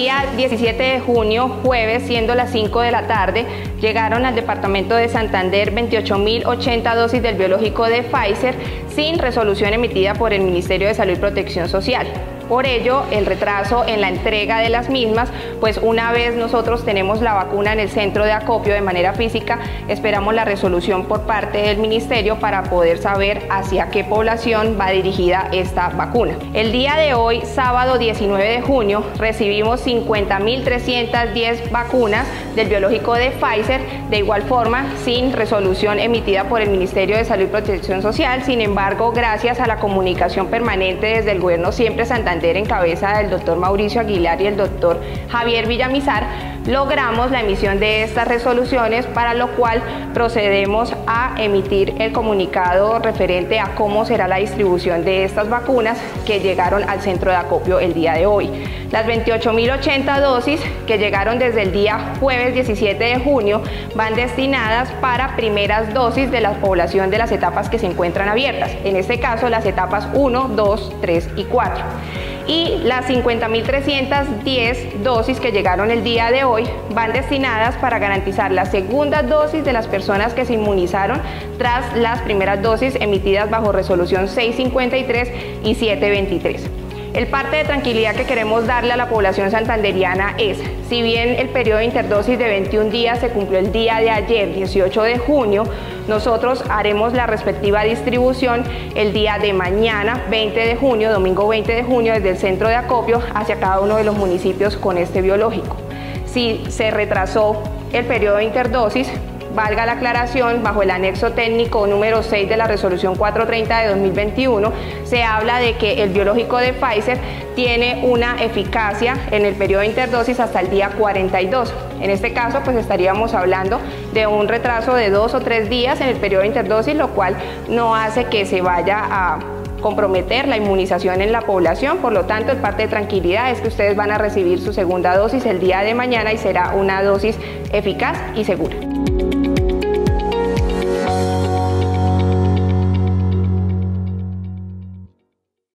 día 17 de junio, jueves, siendo las 5 de la tarde, llegaron al departamento de Santander 28.080 dosis del biológico de Pfizer sin resolución emitida por el Ministerio de Salud y Protección Social. Por ello, el retraso en la entrega de las mismas, pues una vez nosotros tenemos la vacuna en el centro de acopio de manera física, esperamos la resolución por parte del ministerio para poder saber hacia qué población va dirigida esta vacuna. El día de hoy, sábado 19 de junio, recibimos 50.310 vacunas del biológico de Pfizer, de igual forma sin resolución emitida por el Ministerio de Salud y Protección Social. Sin embargo, gracias a la comunicación permanente desde el Gobierno Siempre Santander, en cabeza del doctor Mauricio Aguilar y el doctor Javier Villamizar, logramos la emisión de estas resoluciones, para lo cual procedemos a emitir el comunicado referente a cómo será la distribución de estas vacunas que llegaron al centro de acopio el día de hoy. Las 28.080 dosis que llegaron desde el día jueves 17 de junio van destinadas para primeras dosis de la población de las etapas que se encuentran abiertas, en este caso las etapas 1, 2, 3 y 4. Y las 50.310 dosis que llegaron el día de hoy van destinadas para garantizar la segunda dosis de las personas que se inmunizaron tras las primeras dosis emitidas bajo resolución 653 y 723. El parte de tranquilidad que queremos darle a la población santanderiana es, si bien el periodo de interdosis de 21 días se cumplió el día de ayer, 18 de junio, nosotros haremos la respectiva distribución el día de mañana, 20 de junio, domingo 20 de junio, desde el centro de acopio hacia cada uno de los municipios con este biológico. Si se retrasó el periodo de interdosis, valga la aclaración, bajo el anexo técnico número 6 de la resolución 430 de 2021, se habla de que el biológico de Pfizer tiene una eficacia en el periodo de interdosis hasta el día 42. En este caso, pues estaríamos hablando de un retraso de 2 o 3 días en el periodo de interdosis, lo cual no hace que se vaya a comprometer la inmunización en la población. Por lo tanto, el parte de tranquilidad es que ustedes van a recibir su segunda dosis el día de mañana y será una dosis eficaz y segura.